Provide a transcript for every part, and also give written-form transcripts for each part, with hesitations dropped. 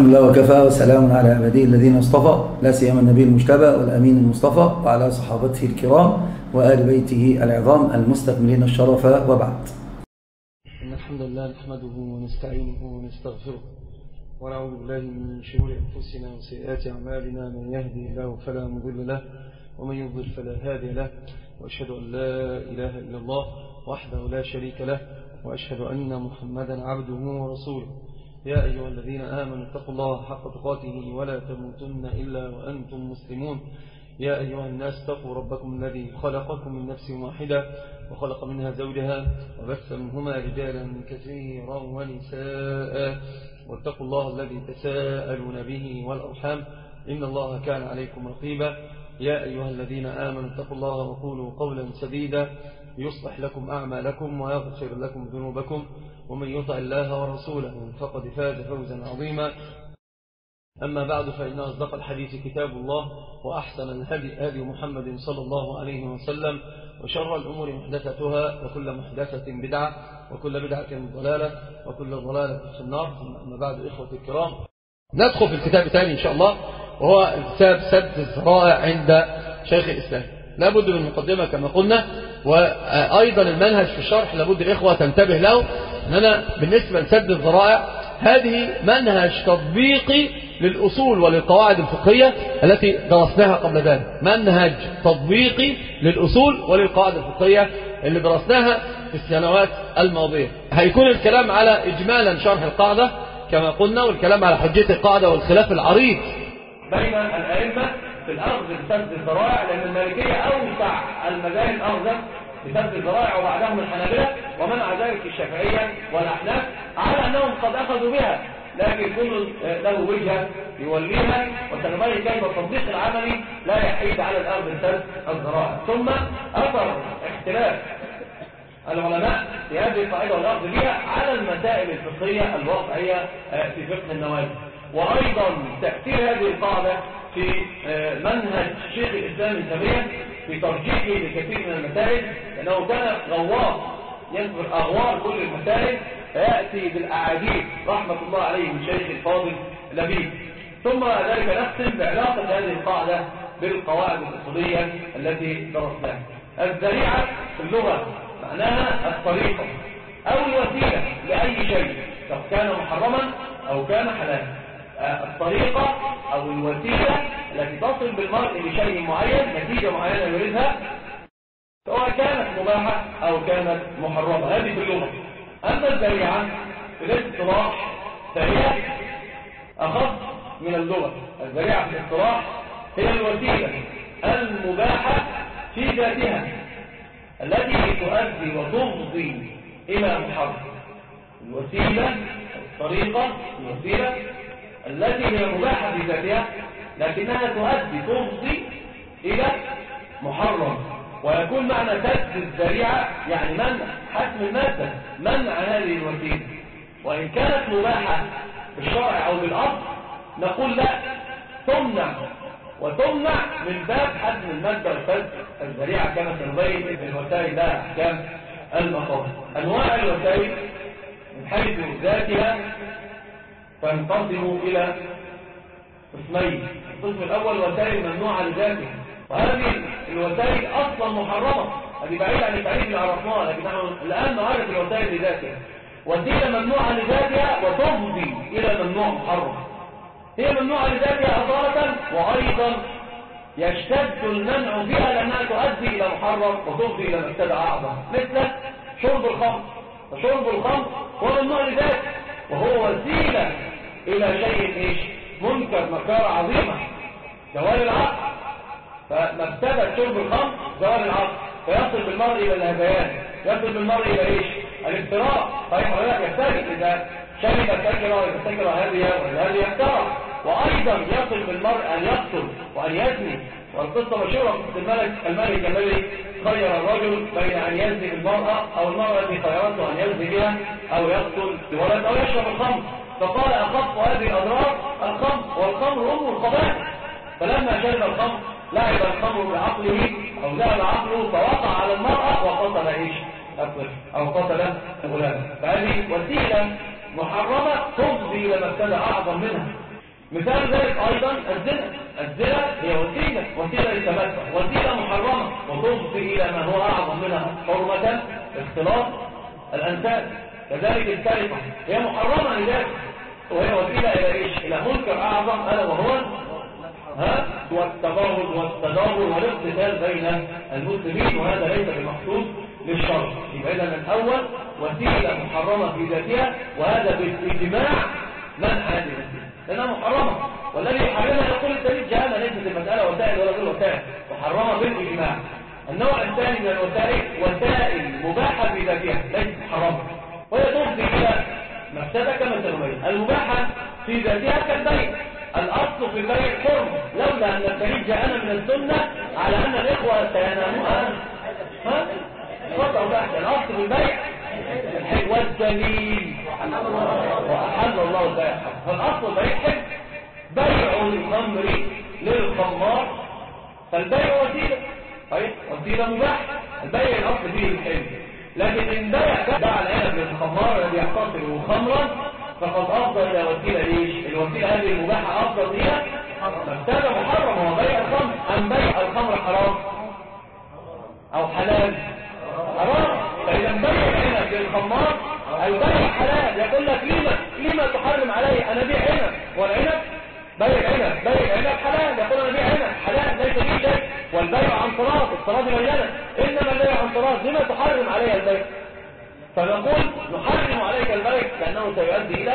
الحمد لله وكفى وسلام على عباده الذين اصطفى، لا سيما النبي المجتبى والأمين المصطفى وعلى صحابته الكرام وآل بيته العظام المستكملين الشرف، وبعد. إن الحمد لله نحمده ونستعينه ونستغفره ونعوذ بالله من شرور أنفسنا وسيئات أعمالنا، من يهدي الله فلا مضل له ومن يضلل فلا هادي له، وأشهد أن لا إله إلا الله وحده لا شريك له، وأشهد أن محمدا عبده ورسوله. يا أيها الذين آمنوا اتقوا الله حق تقاته ولا تموتن إلا وأنتم مسلمون. يا أيها الناس اتقوا ربكم الذي خلقكم من نفس واحدة وخلق منها زوجها وبث منهما رجالا كثيرا ونساء، واتقوا الله الذي تساءلون به والأرحام إن الله كان عليكم رقيبا. يا أيها الذين آمنوا اتقوا الله وقولوا قولا سديدا يصلح لكم أعمالكم ويغفر لكم ذنوبكم، ومن يطع الله ورسوله فقد فاز فوزا عظيما. أما بعد، فإن أصدق الحديث كتاب الله، وأحسن الهدي هدي محمد صلى الله عليه وسلم، وشر الأمور محدثتها، وكل محدثة بدعة، وكل بدعة ضلالة، وكل ضلالة في النار. أما بعد، إخوتي الكرام، ندخل في الكتاب الثاني إن شاء الله، وهو كتاب سد الذرائع عند شيخ الإسلام. لابد من مقدمة كما قلنا، وأيضا المنهج في الشرح لابد الإخوة تنتبه له. أننا بالنسبة لسد الذرائع هذه منهج تطبيقي للأصول وللقواعد الفقهية التي درسناها قبل ذلك، منهج تطبيقي للأصول وللقواعد الفقهية اللي درسناها في السنوات الماضية. هيكون الكلام على إجمالا شرح القاعدة كما قلنا، والكلام على حجية القاعدة والخلاف العريض بين الأئمة في الأخذ بسد الذرائع، لأن المالكية أوسع المذاهب أخذا بسد الذرائع، وبعدهم الحنابلة ومنع ذلك الشافعية والأحناف، على أنهم قد أخذوا بها، لكن كل له وجهة يوليها، وتنبغي كلمة التطبيق العملي لا يحيد على الأخذ بسد الذرائع. ثم أثر اختلاف العلماء في هذه القاعدة والأخذ بها على المسائل الفقهية الواقعية في فقه النوازل، وأيضا تأثير هذه القاعدة في منهج شيخ الإسلام التيمية في ترجيحه لكثير من المسائل، لأنه كان غوار ينفر أغوار كل المسائل، فيأتي بالأعاديث رحمة الله عليه من شيخ الفاضل لبيب. ثم ذلك نختم بعلاقة هذه القاعدة بالقواعد الأصولية التي درسناها. الذريعة في اللغة معناها الطريقة أو الوسيلة لأي شيء، سواء كان محرما أو كان حلالا. الطريقة أو الوسيلة التي تصل بالمرء لشيء معين، نتيجة معينة يريدها، سواء كانت مباحة أو كانت محرمة. هذه في اللغة. أما الذريعة في الاصطلاح فهي أخف من اللغة. الذريعة في الاصطلاح هي الوسيلة المباحة في ذاتها التي تؤدي وتفضي إلى محرم. الوسيلة الطريقة الوسيلة التي هي مباحة في ذاتها لكنها تفضي إلى محرم. ويكون معنى سد الذريعة يعني منع، حتم المادة، منع هذه الوسيلة. وإن كانت مباحة بالشرع أو بالأصل نقول لا، تمنع، وتمنع من باب حتم المادة وسد الذريعة كما سنبين في الوسائل لها أحكام المقاصد. أنواع الوسائل من حيث ذاتها فانقسموا إلى قسمين. القسم الأول وسائل ممنوعة لذاتها، وهذه الوسائل أصلا محرمة، هذه بعيدة عن التعريف اللي عرفناها، لكن نحن الآن نعرف الوسائل لذاتها. وسيلة ممنوعة لذاتها وتفضي إلى ممنوع محرم، هي ممنوعة لذاتها أصالة، وأيضا يشتد المنع فيها لأنها تؤدي إلى محرم وتفضي إلى مبتدع أعظم، مثل شرب الخمر. فشرب الخمر هو ممنوع لذاته، وهو وسيلة إلى شيء منكر، مكارة عظيمة، زوال العقل. فمبتدأ شرب الخمر زوال العقل، فيصل بالمرء إلى الهذيان، يصل بالمرء إلى الافتراء. طيب حضرتك يفترق إذا شرب السكر ويستكر هذه يفترق. وأيضا يصل بالمرء أن يقتل وأن يزني، والقصة مشهورة في الملك الذي خير الرجل بين أن يزني بالمرأة، أو المرأة التي خيرته أن يزني بها أو يقتل ولد أو يشرب الخمر، فقال أخف هذه الأضرار الخمر، والخمر أم الخبائث. فلما شرب الخمر لعب الخمر بعقله أو ذهب عقله، فوقع على المرأة وقتل الطفل أو قتل الولد. فهذه وسيلة محرمة تفضي إلى ما ابتدع أعظم منها، مثال ذلك ايضا الزنا. الزنا هي وسيله، وسيله للتمتع، وسيله محرمه وتفضي الى ما هو اعظم منها حرمه، اختلاط الانساب. كذلك السرقه هي محرمه لذلك، وهي وسيله الى ايش؟ الى منكر اعظم، الا وهو والتباغض والتدابر والاقتتال بين المسلمين، وهذا ليس بمحسوب للشرع. يبقى اذا الاول وسيله محرمه في ذاتها، وهذا بالاجماع منع للناس لأنها محرمة، والذي يحرمها يقول الدليل جهالة، ليست المسألة وسائل ولا غير وسائل، محرمة بالإجماع. النوع الثاني من الوسائل وسائل مباحة بذاتها ليست محرمة، وهي تفضي إلى مفسدة كالتنمية. المباحة في ذاتها كالبيع، الأصل في البيع حرم، لولا أن الدليل جاءنا من السنة على أن الإخوة سيناموها الأصل في البيع والدليل وأحل الله بيع. فالأصل بيع بيع الخمر للخمار، فالبيع وسيلة، طيب وسيلة مباح، البيع الأصل فيه الحل. لكن إن باع العنب للخمار الذي يعتقده خمرا فقد أفضل إلى وسيلة ليش؟ الوسيلة هذه المباحة أفضل إلى مبتدأ محرم، هو بيع الخمر. أم بيع الخمر حرام أو حلال؟ حرام. فإذا بيع العنب للخمار البيع حلال، يقول لك لما تحرم علي؟ أنا بيع عنب، والعنب بيع عنب حلال، يقول أنا بيع عنب حلال ليس فيه شيء. والبيع عن صراط، الصراط بيننا، إنما البيع عن صراط، لما تحرم علي البيع؟ فنقول نحرم عليك البيع لأنه سيؤدي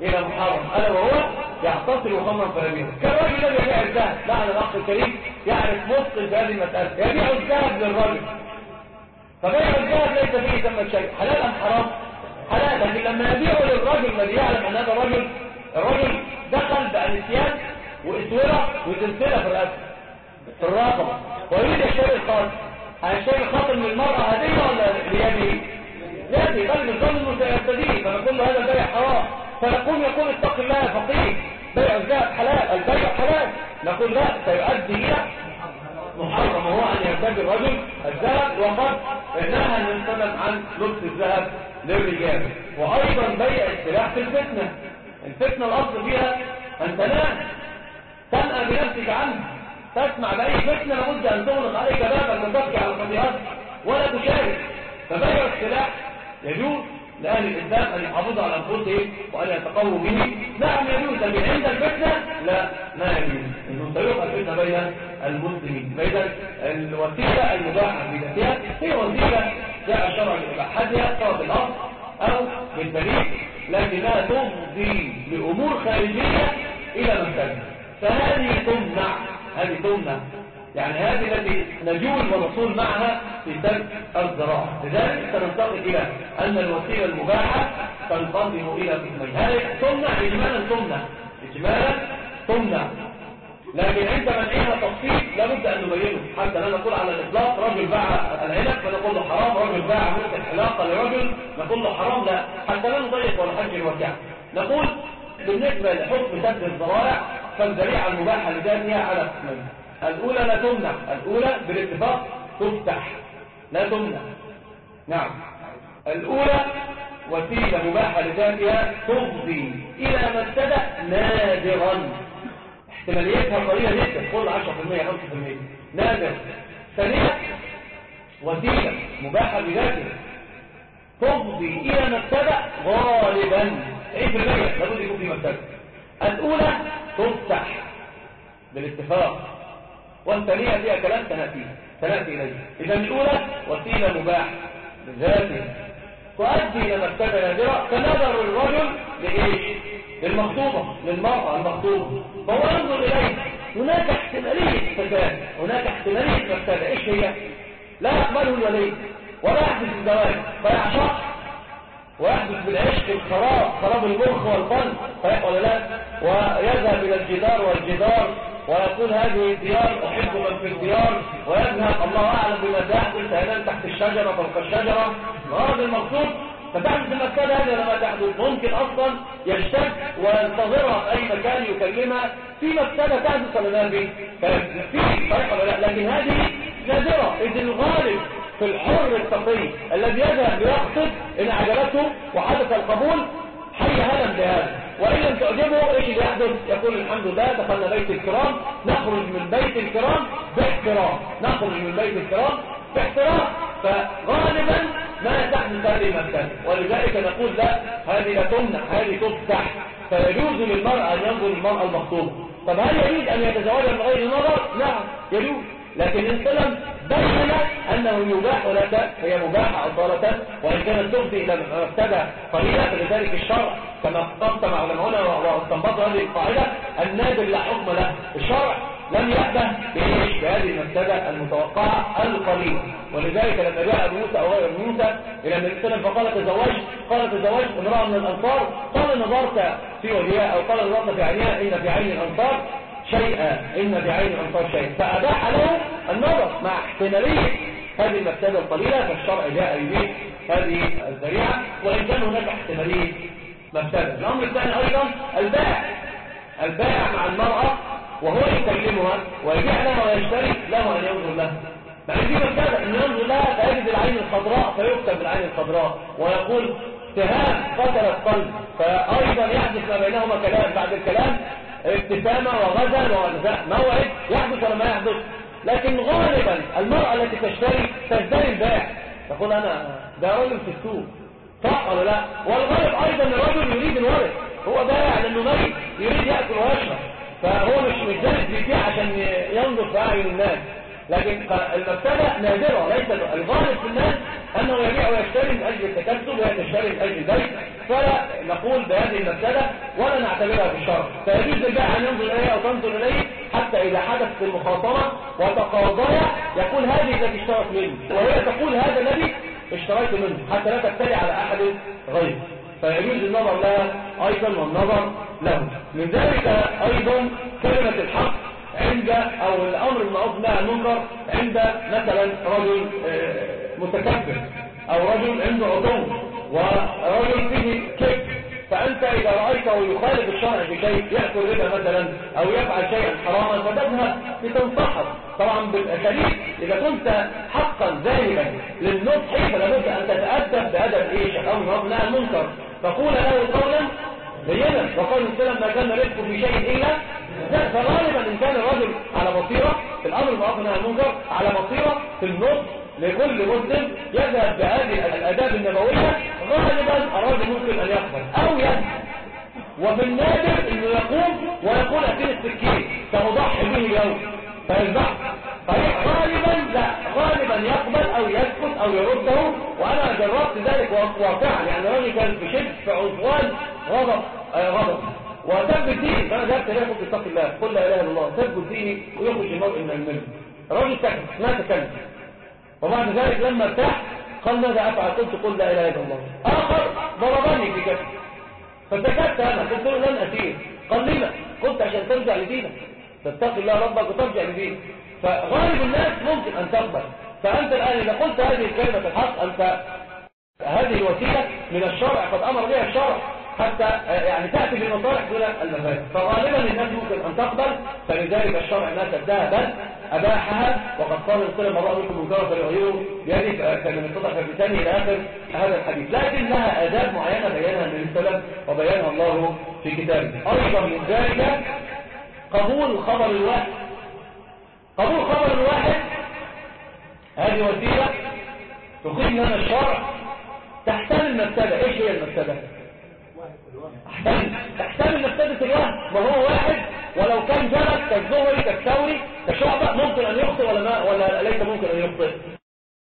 إلى محرم، ألا وهو يعتصر خمرا فيبيعه. كالرجل الذي يبيع الذهب، لعن الأخ الكريم يعرف مفصل بهذه المسألة، يبيع الذهب للرجل، فبيع الذهب ليس فيه ثمة شيء، حلال أم حرام؟ حلال. لكن لما يبيعه للرجل الذي يعلم ان هذا الرجل دخل بأنسيان واسوره وسلسله في الاسد في الرقبه، ويريد يشتري الخاتم، هيشتري الخاتم من المراه هديه ولا بيده؟ يدي، بل بالظلم سيرتديه، فنقول له هذا البيع حرام، فنقوم يقول اتق الله يا فقيه، بيع الذهب حلال، البيع حلال. نقول لا، سيؤدي الى محرم، هو ان يرتدي الرجل الذهب، وقد نهى من سنه عن لبس الذهب للرجال. وايضا بيع السلاح في الفتنه، الفتنه الاصل فيها ان تنأى بنفسك عنها، تسمع باي فتنه لابد ان تغلق عليك بابك وتبكي على الخطيئات ولا تشارك. فبيع السلاح يجوز لاهل الاسلام ان يحافظوا على انفسهم وان يتقووا به، نعم يجوز، لكن عند الفتنه لا، ما يجوز ان تطلق الفتنه بين المسلمين. فاذا الوسيله المباحه في ذاتها هي وسيله جاء الشرع بإباحتها سواء بالأرض أو بالدليل، لكنها تفضي لأمور خارجية إلى مفسدة. فهذه تمنع، يعني هذه التي نجول ونصول معها في سد الذرائع. لذلك سننتقل إلى أن الوسيلة المباحة تنقسم إلى قسمين، هذه تمنع إجمالا، لكن عند منعها تفصيل لابد ان نبينه، حتى لا نقول على الاطلاق رجل باع العنب فنقول له حرام، رجل باع الحلاقه لرجل نقول له حرام، لا، حتى لا نضيق ولا حد الوسع. نقول بالنسبه لحكم سد الذرائع فالذريعه المباحه لذاتها على قسمين، الاولى لا تمنع، الاولى بالاتفاق تفتح لا تمنع، نعم، الاولى وسيله مباحه لذاتها تفضي الى مفسده نادرا، احتماليتها قليله جدا، كل 10%، 5%، نادر. ثانيا وسيله مباحه بذاتها تفضي الى مبتدأ غالبا 90% لابد يكون في مبتدأ. الاولى تفتح بالاتفاق، والثانيه فيها كلام سناتي اليه. اذا الاولى وسيله مباحه بذاتها تؤدي الى مبتدأ نادره، فنظر الرجل لايش؟ للمخطوبه، للمراه المخطوبه، فهو ينظر إليه، هناك احتمالية فساد، هناك احتمالية مفسدة، إيش هي؟ لا يقبله الولي ولا يحدث الزواج فيعشق، ويحدث بالعشق خراب المخ والقلب، ولا لا، ويذهب إلى الجدار ويقول هذه الديار أحب من في الديار، ويذهب الله أعلم بما تحدث، هناك تحت الشجرة فوق الشجرة، الغرض المقصود فتحدث المسألة هذه لما تحدث، ممكن أصلا يشتك وينتظرها في أي مكان يكلمها في مسألة تحدث لنبي في طريقة، لكن هذه نادرة. إذ الغالب في الحر التقي الذي يذهب يقصد إن عجلته وحدث القبول حي هدم بهذا، وإن لم تعجبه إيش اللي يحدث؟ يقول الحمد لله دخلنا بيت الكرام، نخرج من بيت الكرام باحترام، نخرج من بيت الكرام باحترام. فغالبا ما تحدث هذه المسألة، ولذلك نقول لا، هذه لا تمنع، هذه تفتح. فيجوز للمرأة أن ينظر المرأة المخطوبة. طب هل يريد أن يتزوجها من غير نظر؟ نعم يجوز، لكن السلم بين أنه يباح ولا لا، هي مباحة أصالة، وإن كانت تفضي إلى مفتدى قليلا. فلذلك الشرع كما اختلط مع العلماء واستنبط هذه القاعدة، النادر لا حكم له. الشرع لم يأبه بهذه المفتدى المتوقعة القليلة، ولذلك لما جاء أبو موسى أو غير أبو موسى إلى النبي صلى الله عليه وسلم فقال تزوجت، قال تزوجت امرأة من الأنصار، قال نظرت في وجهها أو قال نظرت في عينها، إن في عين الأنصار شيئا، إن في عين الأنصار شيئا، فأباح له النظر مع احتمالية هذه المفسدة القليلة. فالشرع جاء يبيح هذه الذريعة وإن كان هناك احتمالية مفسدة. الأمر الثاني أيضا البائع، البائع مع المرأة وهو يكلمها ويبيع لها ويشتري، له أن ينظر لها، مع أن دي مفسدة أن ينظر لها فيجد العين الخضراء فيكتب بالعين الخضراء ويقول سهام قتلت قلب، فأيضا يحدث ما بينهما كلام بعد الكلام، ابتسامة وغزل وغزاء، موعد يحدث ولا ما يحدث. لكن غالبا المرأة التي تشتري البائع، تقول أنا ده رجل في السوق، صح ولا لا؟ والغالب أيضا الرجل يريد الورق، هو بائع لأنه مريض يريد يأكل ويشرب، فهو مش جالس بيبيع عشان ينظر في أعين الناس. لكن المفسدة نادرة، ليس الغالب في الناس أنه يبيع ويشتري من أجل التكسب ويشتري من أجل ذلك، فلا نقول بهذه المفسدة ولا نعتبرها في الشرع. فيجوز للبائع أن ينظر إليه أو تنظر إليه، حتى إذا حدثت المخاصمة وتقاضيا يقول هذه التي اشترت منه، وهي تقول هذا الذي اشتريت منه، حتى لا تبتلي على أحد غيره. فيجوز النظر لها أيضا والنظر له. من ذلك أيضا كلمة الحق عند أو الأمر المعروف والنهي عن المنكر عند مثلا رجل متكبر أو رجل عنده عدو ورجل فيه كذب، فأنت إذا رأيته يخالف الشرع بشيء، يأكل ربا مثلا أو يفعل شيئا حراما، فتذهب لتنصحه طبعا بالأساليب. إذا كنت حقا ذاهبا للنصح فلابد أن تتأدب بأدب إيش الأمر والنهي عن المنكر، فقول له قولا لينا، وقال السلام ما كان رزقه في شيء إلا لا. فغالبا إن كان الرجل على بصيرة في الأمر المعروف والنهي عن المنكر، على بصيرة في النصح لكل مسلم يذهب بهذه الآداب النبوية، غالبا الرجل ممكن أن يقبل أو ينسى، وفي النادر أنه يقوم ويقول أتين السكين سأضحي به اليوم فيذبح، غالبا لا، غالبا يقبل أو يسكت أو يرده. وأنا جربت ذلك واقعا، يعني رجل كان في شد في عدوان غضب وتبت فيه، فأنا ذهبت إليه قلت اتق الله، قل لا إله إلا الله، تبت فيه ويخرج المرء من الملك. الرجل سكت ما تكلم، وبعد ذلك لما ارتاح قال ماذا أفعل؟ قلت قل لا إله إلا الله. آخر ضربني في كتفي، فسكت أنا قلت له لن أسير، قال لي لا، قلت عشان ترجع لدينك، تتقي الله ربك وترجع لدينك. فغالب الناس ممكن أن تقبل. فأنت الآن إذا قلت هذه الكلمة الحق، أنت هذه الوسيلة من الشرع قد أمر بها الشرع حتى يعني تأتي بالمصالح دون المفاسد، فغالبا الناس ممكن أن تقبل. فلذلك الشرع ما سدها بل أباحها، وقد قال السلام الله منكم مجرد لغيره يجب من الصدق الثاني إلى آخر هذا الحديث. لكن لها آداب معينة بيانها من السلام وبيانها الله في كتابه. أيضا من ذلك قبول خبر الواحد، قبول خبر الواحد هذه وسيلة تقيم لنا الشرع تحتمل المفسدة. إيش هي المفسدة؟ تحتمل مفسدة الوهم، وهو واحد ولو كان جرد كالزهري كالثوري كشعبة ممكن أن يخطئ ولا ليس ممكن أن يخطئ.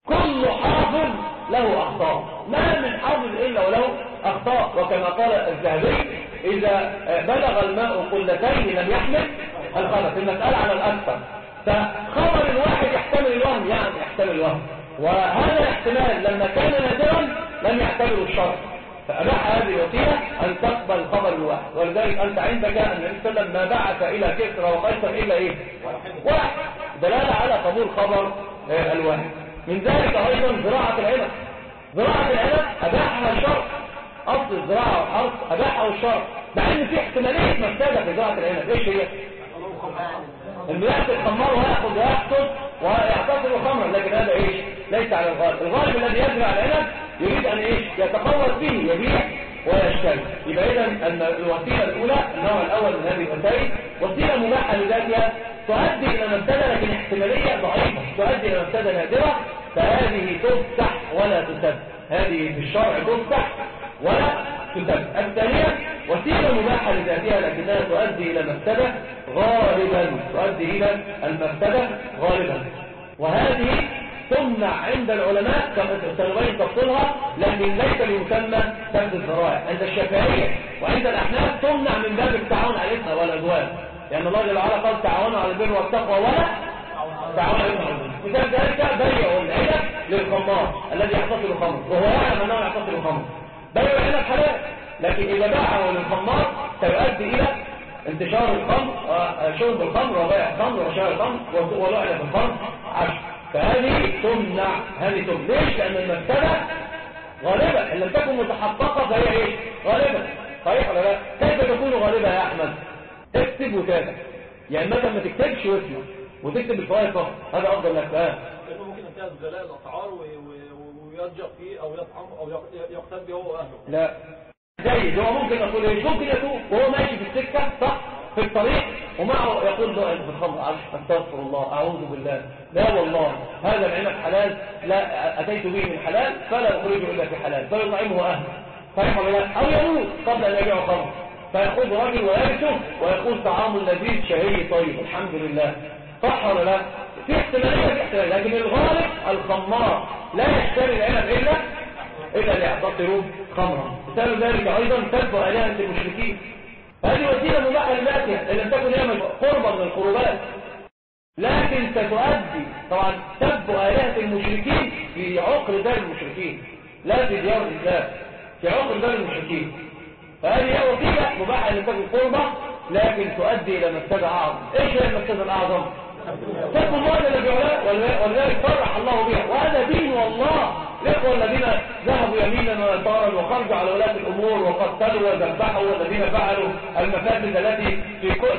كل حافظ له أخطاء، ما من حافظ إلا وله أخطاء. وكما قال الذهبي إذا بلغ الماء قلتين لم يحمل الخبث، المسألة على الأكثر. فخبر الواحد يحتمل الوهم، يعني يحتمل الوهم، وهذا الاحتمال لما كان نادرا لم يحتمله الشرع، فأباح هذه الوسيلة أن تقبل خبر الواحد. ولذلك أنت عندك أن النبي ما بعث إلى كسرى وقيصر إلا إيه؟ واحد، دلالة على قبول خبر الواحد. من ذلك أيضا زراعة العنب، زراعة العنب أباحها الشرع، أصل الزراعة والحرث أباحه الشرع، مع أن في احتمالية مفسدة في زراعة العنب. إيش هي؟ إنه يأتي الخمار ويأخذ ويحصد ويعتصر خمرا، لكن هذا إيش؟ ليس على الغالب. الغالب الذي يزرع العنب يريد أن إيش؟ يتقوّض فيه، يبيع ولا اشكال. يبقى اذا ان الوسيله الاولى النوع الاول من هذه الوسائل وسيله مباحه لذاتها تؤدي الى مفسده لكن احتماليه ضعيفه، تؤدي الى مفسده نادره، فهذه تفتح ولا تسد، هذه في الشرع تفتح ولا تسد. الثانيه وسيله مباحه لذاتها لكنها تؤدي الى مفسده غالبا، تؤدي الى المفسده غالبا، وهذه تمنع عند العلماء كمتسلمين تفصيلها لكن ليس ليسمى سد الذرائع. عند الشافعية وعند الأحناف تمنع من باب التعاون على الإثم والعدوان، لأن الله جل وعلا قال تعاونوا على البر والتقوى ولا تعاونوا على الإثم والعدوان. مثال ذلك بيع العنب للخمار الذي يحتفل الخمر وهو يعلم أنه يحتفل الخمر، بيع العنب حلال لكن إذا باعه للخمار سيؤدي إلى انتشار الخمر وشرب الخمر وبيع الخمر وشراء الخمر ولعنة الخمر عشر. فهذه تمنع، هذه تمنع. ليش؟ لأن المفسدة غالبة، إن لم تكن متحققة فهي إيه؟ غالبة. صحيح ولا لا؟ كيف تكون غالبة يا أحمد؟ اكتب وتابع. يعني مثلا ما تكتبش واسمع وتكتب الفوائد فقط، هذا أفضل لك. لأنه ممكن ينتهز غلاء الأسعار ويرجع فيه أو يطعم أو يقتل به هو وأهله. لا. جيد، هو ممكن يقول إيه؟ ممكن يتوب وهو ماشي في السكة صح؟ في الطريق ومعه يقول له أنت بالخمر، أستغفر الله، أعوذ بالله، لا والله هذا العنب حلال، لا أتيت به من حلال فلا أخرجه إلا في حلال، فيطعمه أهله، صحيح ولا لا؟ أو يموت قبل أن يبيعه خمر، فيأخذ رجل ويرثه ويقول طعام لذيذ شهي طيب الحمد لله، صح ولا لا؟ في احتمالية في احتمالية، لكن الغالب الخمار لا يشتري العنب إلا ليعتطروا خمرا. مثال ذلك أيضا سب آلهة المشركين، هذه وسيلة مباحة لذاتها، إن لم تكن هي قربا من القربات، لكن ستؤدي طبعا سب آلهة المشركين في عقر دار المشركين، لا في ديار الإسلام، في عقر دار المشركين. فهذه هي وسيلة مباحة إن لم تكن قربة، لكن تؤدي إلى مفسدة أعظم. إيش هي المفسدة الأعظم؟ سب الله الذي ولذلك فرح الله بها، وهذا دين والله. الإخوة الذين ذهبوا يمينا ويسارا وخرجوا على ولاة الأمور وقتلوا وذبحوا والذين فعلوا المفاسد التي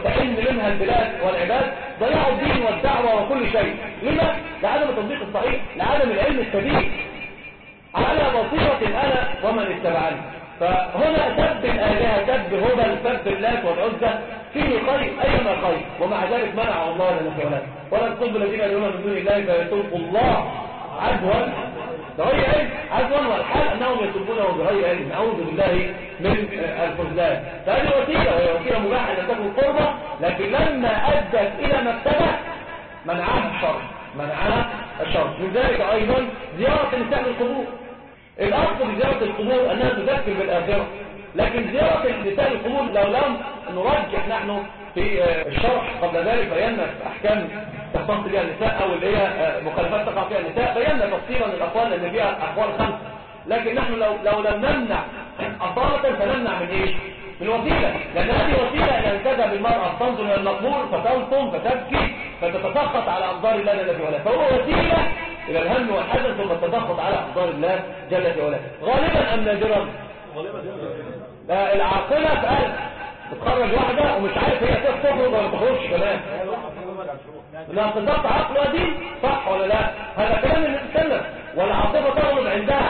تئن منها البلاد والعباد ضيعوا الدين والدعوة وكل شيء. لما؟ لعدم التطبيق الصحيح، لعدم العلم السبيل، على بصيرة أنا ومن اتبعني. فهنا سب الآلهة، سب هبل، سب اللات والعزى، فيه خير أيما خير، ومع ذلك منع الله لنا فعلا ولا تطلب الذين يدعون من دون الله فيتوب الله عدوا بغير علم، عدوا والحال أنهم يتوبونه بغير علم، أعوذ بالله من الخذلان. فهذه وسيلة، وهي وسيلة مباحة أن تكون قربة، لكن لما أدت إلى مكتبة منعها الشرع، منعها الشرع. لذلك أيضا زيارة الإنسان للقبور، الأصل في زيارة القبور أنها تذكر بالآخرة، لكن زيارة الإنسان للقبور لو لم نرجح نحن في الشرح قبل ذلك بينا أحكام تختص بها النساء أو اللي هي مخالفات تقع فيها النساء، بينا تفصيلا للأقوال لأن فيها أقوال خمسة، لكن نحن لو لم نمنع أصالة فنمنع من إيش؟ من وسيلة، لأن هذه وسيلة أن تذهب المرأة تنظر إلى المقبور فتلطم فتبكي فتتسخط على أقدار الله جل وعلا، فهو وسيلة إلى الهم والحزن ثم التسخط على أقدار الله جل وعلا. غالبا أم نادرا؟ غالبا. العاقلة فقال تتخرج واحدة ومش عارف هي تخرج ولا تخرجش كمان، لو انضبط عقلها دي صح ولا لا؟ هذا كلام اللي بيتكلم، والعاطفة تغلب عندها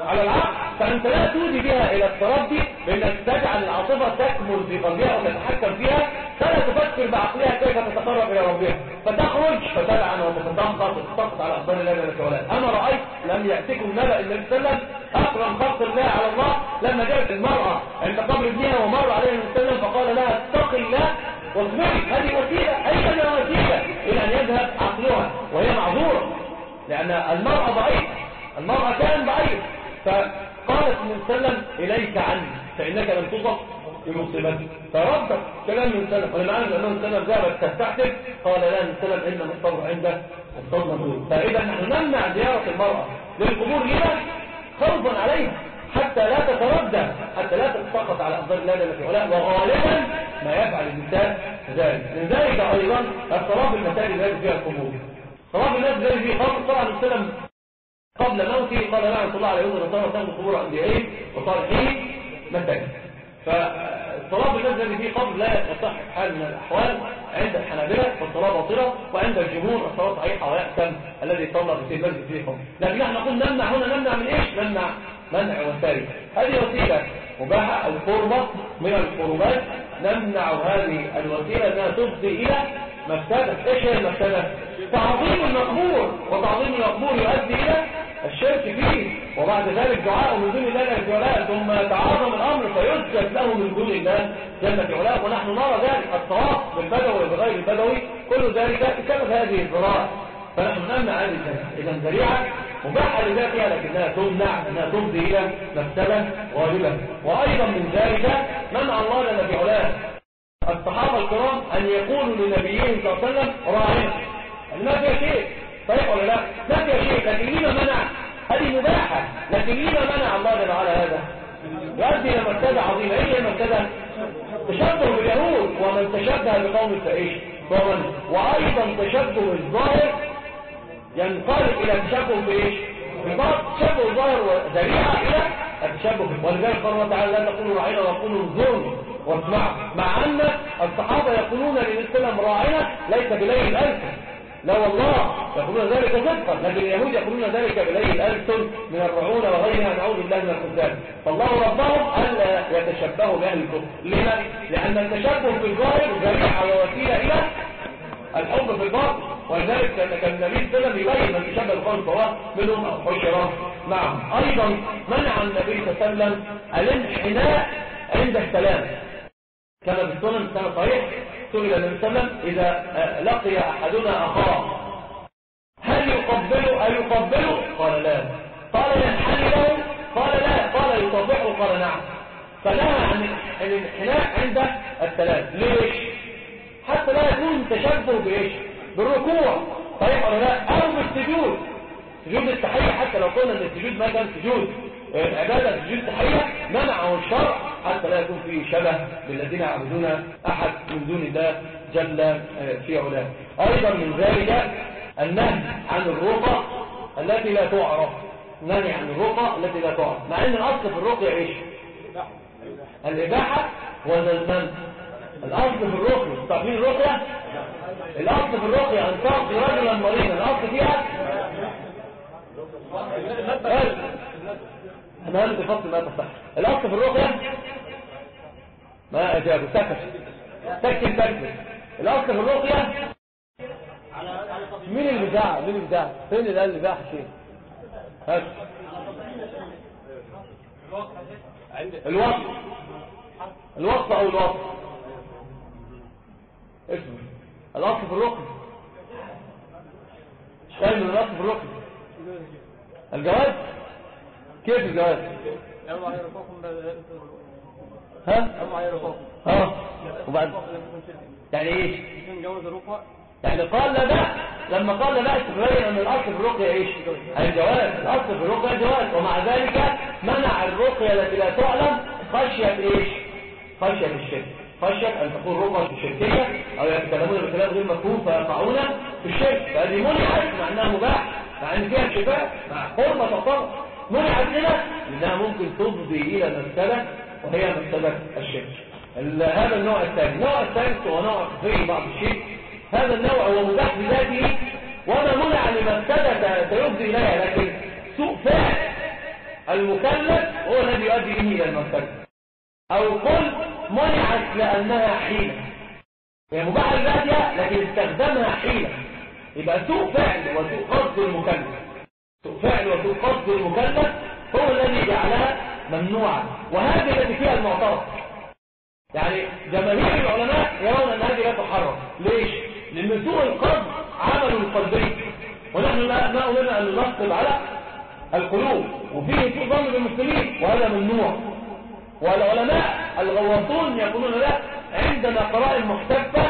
على العقل، فانت لا تودي بها الى التردي بانك تجعل العاطفة تكمل في قلبها وتتحكم فيها، فلا تفكر بعقلها كيف تتقرب الى ربها، فتخرج فتلعن وتتدمقط وتسقط على اقدام الله جل وعلا. انا رايت لم ياتكم نبأ النبي صلى الله عليه وسلم اكرم خلق الله على الله لما جاءت المرأة عند قبر ابنها ومر عليها النبي صلى الله عليه وسلم فقال لها اتق الله واصبري. هذه وسيلة، أي وسيلة إلى أن يذهب عقلها، وهي معذورة لأن المرأة ضعيفة، المرأة كان ضعيف، فقالت من سلم إليك عني فإنك لم تصب بمصيبتي، فردت كلام من سلم، ولما أن من سلم ذهبت تستعتب قال لا من سلم إن المصطلح عندك مصطلح دون. فإذا نحن نمنع زيارة المرأة للقبور لنا خوفا عليها حتى لا تتردى، حتى لا تتسقط على أقدار الله جل وعلا، وغالبا ما يفعل الإنسان ذلك. من ذلك أيضا الصلاة في المساجد التي فيها القبور، صلاة الناس التي فيها قبر. صلى الله عليه وسلم قبل موته قال لعنة الله على يهود النصارى سموا القبور أنبيائهم وصالحين مساجد. فالصلاة الناس التي فيها قبر لا يصح حال من الأحوال عند الحنابلة، والصلاة باطلة، وعند الجمهور الصلاة صحيحة، ويأثم الذي صلى في مسجد فيه قبر. لكن نحن نقول نمنع، هنا نمنع من إيش؟ نمنع منع وسري. هذه وسيلة مباحة، القربة من القربات نمنع هذه الوسيلة أنها تفضي إلى مفسدة. إيش هي المفسدة؟ تعظيم المقبور، وتعظيم المقبور يؤدي إلى الشرك فيه، وبعد ذلك دعاء من دون الله الجلاء، ثم تعاظم الأمر فيسجد له من دون الله جل وعلا. ونحن نرى ذلك الصراط بالبدوي وبغير البدوي كل ذلك بسبب هذه الذرائع، فنحن نمنع هذه الذريعة. إذا ذريعة مباحة لذاتها لكنها تمنع، أنها تمضي إلى مفسدة غالبا. وأيضا من ذلك منع الله جل في علاه الصحابة الكرام أن يقولوا لنبيهم صلى الله عليه وسلم راعنا، ما في شيء صحيح ولا لا؟ ما في شيء، لكن لما منع هذه مباحة، لكن لما منع الله جل وعلا هذا يؤدي إلى مفسدة عظيمة. إيه مفسدة؟ تشبه اليهود، ومن تشبه بقوم فإيش ضمن، وأيضا تشبه الظاهر ينقلب إلى التشبه بإيش؟ ببعض تشبه ظاهر ذريعة إلى التشبه. ولذلك قال الله تعالى: لا تقولوا راعنا وقولوا انظروا واسمعوا، مع أن الصحابة يقولون للنبي صلى الله عليه وسلم راعنا ليس بليل الألسن، لا والله يقولون ذلك صدقا، لكن اليهود يقولون ذلك بليل الألسن من الرعونة وغيرها، نعوذ بالله من الخذلان. فالله ربهم ألا يتشبهوا بأهل الكفر. لماذا؟ لأن التشبه بالظاهر ذريعة ووسيلة إلى الحب في الباطل، ولذلك كان النبي صلى الله عليه وسلم يبين من تشبه القوم فهو منهم حشرة. نعم، ايضا منع النبي صلى الله عليه وسلم الانحناء عند السلام، كما بالسنن كما صحيح. سئل النبي صلى الله عليه وسلم: اذا لقي احدنا اخاه هل يقبله؟ قال لا. قال ينحني له؟ قال لا. قال يطبحه؟ قال نعم. فنهى عن الانحناء عند السلام. ليش؟ حتى لا يكون تشبه بإيش؟ بالركوع، صحيح ولا لا؟ أو بالسجود، سجود التحية. حتى لو قلنا أن السجود ما كان سجود عبادة، سجود التحية منعه الشرع حتى لا يكون فيه شبه بالذين يعبدون أحد من دون الله جل في علاه. أيضا من ذلك النهي عن الرقى التي لا تعرف، النهي عن الرقى التي لا تعرف، مع أن الأصل في الرقى إيش؟ الإباحة والمنع. الأصل في الرقية تعطيل الرقية، الأصل في الرقية أن تعطي رجلا مريضا، الأصل فيها أنا هل تفصل ما تفتح. الأصل في الرقية ما أجابه تكتب. الأصل في الرقية مين البداعة؟ فين اللي قال البداعة شيء؟ الوصف أو الوصف اسمه الأصل في الرقم، شايل من الأصل في الرقم الجواز. كيف الجواز؟ ها وبعد يعني ايه يعني؟ قال لا بأس، لما قال لا بأس تبين ان الأصل في الرقية ايش؟ الجواز. الأصل في الرقية الجواز، ومع ذلك منع الرقية التي لا تعلم خشية ايش؟ خشية الشرك، خشية أن تكون رقى في الشركية أو يتكلمون بكلام غير مفهوم فيقعون في الشرك. فهذه منعت مع أنها مباح، مع أن فيها شفاء، مع حرمة تطلق، منعت لنا لأنها ممكن تفضي إلى مفسدة، وهي مفسدة الشرك. هذا النوع الثاني. النوع الثالث هو نوع في بعض الشيء، هذا النوع هو مباح بذاته وما منع لمفسدة سيفضي إليها، لكن سوء فعل المكلف هو الذي يؤدي به إلى المفسدة. أو قل منعت لأنها حيلة، هي يعني مباحة لذاتها لكن استخدامها حيلة، يبقى سوء فعل وسوء قصد المكلف. سوء فعل وسوء قصد المكلف هو الذي جعلها ممنوعة، وهذه التي فيها المعترض. يعني جماهير العلماء يرون أن هذه لا تحرم. ليش؟ لأن سوء القصد عمل قلبي، ونحن لا أمرنا أن ننصب على القلوب، وفيه سوء ظن بالمسلمين وهذا ممنوع. والعلماء الغواصون يقولون لا، عندنا قراءة محتفة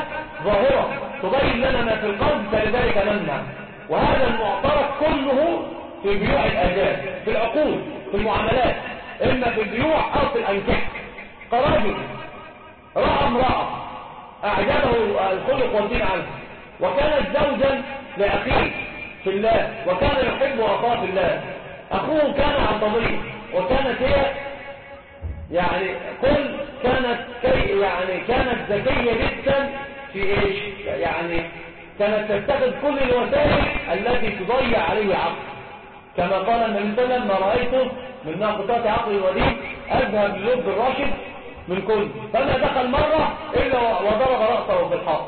ظاهرة تبين لنا ما في القلب فلذلك نمنع. وهذا المعترض كله في بيوع الآجال، في العقود، في المعاملات، إما في البيوع أو في الأنكح. قراجل رأى امرأة أعجبه الخلق والدين عنه، وكانت زوجا لأخيه في الله، وكان يحب وأطاع في الله، أخوه كان عن طريق، وكانت هي يعني كل كانت ذكية جدا في ايش؟ يعني كانت تتخذ كل الوسائل التي تضيع عليه عقل. كما قال النبي صلى الله عليه وسلم: ما رأيته من قطاع عقلي وليد أذهب للب الراشد من كل. فما دخل مرة إلا وضرب رأسه بالحائط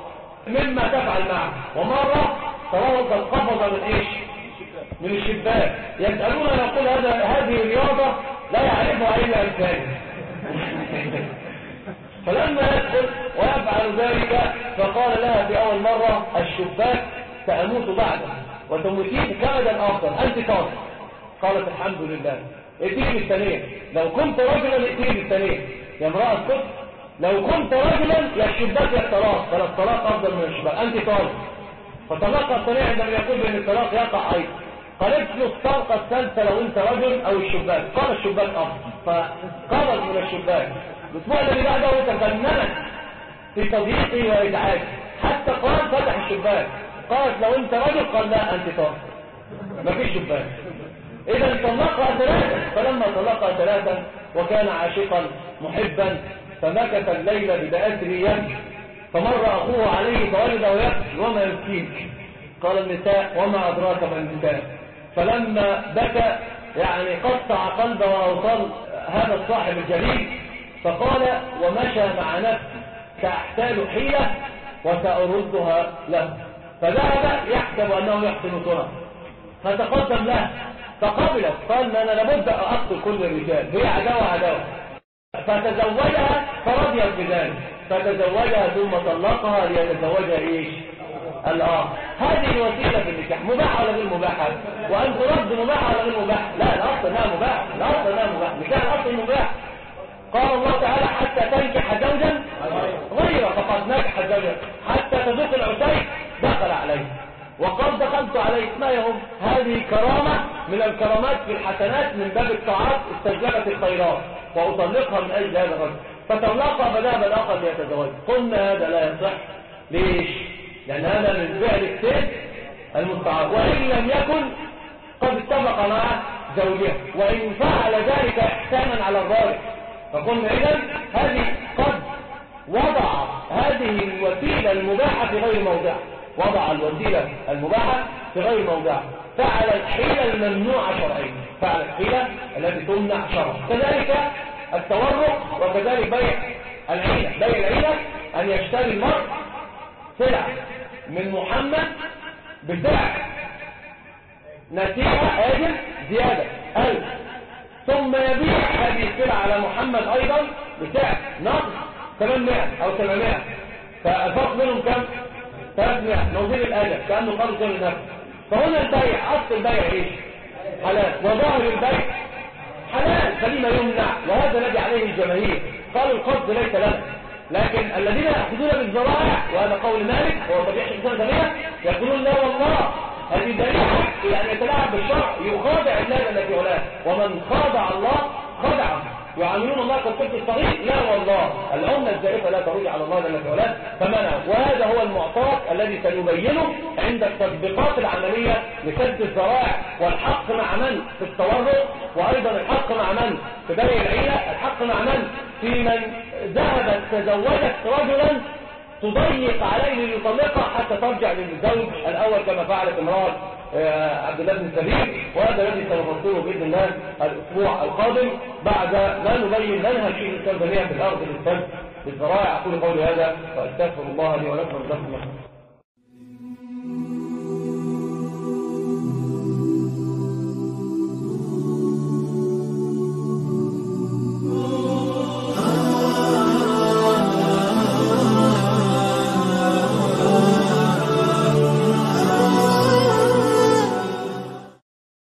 مما تفعل معه، ومرة تروض القفض من إيش؟ من الشباك. يسألون يقول هذه الرياضة لا يعرفها إلا الثاني. فلما يدخل ويفعل ذلك فقال لها في أول مرة: الشباك سأموت بعده وتموتين كمدا أفضل، أنت كافر. قالت: الحمد لله. ائتيني الثانية. لو كنت رجلا ائتيني الثانية يا امرأة الكفر. لو كنت رجلا يا الشباك يا الطلاق، بل الطلاق أفضل من الشباك، أنت كافر. فطلقها الثانية عندما يقول بأن الطلاق يقع أيضا. قالت له: الطلقة الثالثة لو أنت رجل أو الشباك. قال: الشباك أفضل. فقرر من الشباك. الأسبوع الذي بعده تفننت في تضييقه وإدعاءه حتى قال: فتح الشباك. قالت: لو أنت رجل. قال: لا، أنت طالب، مفيش شباك. إذا طلقها ثلاثا. فلما طلقها ثلاثا وكان عاشقا محبا فمكث الليل بأسره يبكي، فمر أخوه عليه فولده يبكي: وما يبكيك؟ قال النساء: وما أدراك ما النساء. فلما بكى يعني قطع قلبه وأوصل هذا الصاحب الجليل، فقال ومشى مع نفسه: سأحتال حيلة وسأردها له. فذهب يحسب أنه يحسن صنعا، فتقدم له فقبلت. قال: أنا لابد أقتل كل الرجال، هي عداوة عداوة. فتزوجها فرضيت بذلك، فتزوجها ثم طلقها ليتزوجها إيش؟ الآخر. هذه الوسيلة في النكاح مباحة ولا غير مباحة؟ وأن ترد مباحة ولا غير مباحة؟ لا، الأصل أنها مباحة، الأصل أنها مباحة، النكاح الأصل مباح. قال الله تعالى: حتى تنكح زوجا غيره، فقد نكح زوجا. حتى تذوق العتيق دخل عليه، وقد دخلت عليه. ما يهم، هذه كرامة من الكرامات في الحسنات من باب الطاعات، استجلبت الخيرات، وأطلقها من أجل هذا الرجل. فطلقها فذهب الآخر ليتزوج. قلنا هذا لا يصح. ليش؟ لأن هذا من فعل السد المستعار، وإن لم يكن قد اتفق مع زوجها، وإن فعل ذلك إحسانا على الظالم. فقلنا إذن هذه قد وضع هذه الوسيلة المباحة في غير موضعها، وضع الوسيلة المباحة في غير موضعها، فعل الحيلة الممنوعة شرعيا، فعل الحيلة التي تمنع شرعا. كذلك التورق، وكذلك بيع العيلة. بيع العيلة أن يشتري المرء سلع من محمد بسلع نسيئة أجل زيادة 1000، ثم يبيع هذه السلع على محمد أيضا بسعر نقص 800 أو 700، فالفرق منهم كم؟ 300 نوزيل الأجل، كأنه قرض لنفسه. فهنا البيع أصل البيع إيش؟ حلال، وظاهر البيع حلال، فلما يمنع؟ وهذا الذي عليه الجماهير. قالوا القرض ليس لنا، لكن الذين يأخذون بالذرائع، وهذا قول مالك وهو طبيعي الإنسان ذمية، يقولون: لا والله هذه ذريعة، يعني يتلاعب بالشرع، يخادع الله الذي علاه، ومن خادع الله خدعه، يعاملون الله كالقط الصغير. لا والله العملة الزائفة لا تروج على الله الذي علاه، فمنعه. وهذا هو المعترض الذي سنبينه عند التطبيقات العملية لسد الذرائع، والحق مع من في التورق، وأيضا الحق مع من في بيع العيلة، الحق مع من في من ذهبت تزوجت رجلا تضيق عليه ليطلقها حتى ترجع للزوج الأول، كما فعلت امرأة عبد الله بن سبيل. وهذا الذي سنفصله بإذن الله الأسبوع القادم، بعد ما نبين منهج الإسلام في الأرض للسد الذرائع. أقول قولي هذا وأستغفر الله لي ولكم.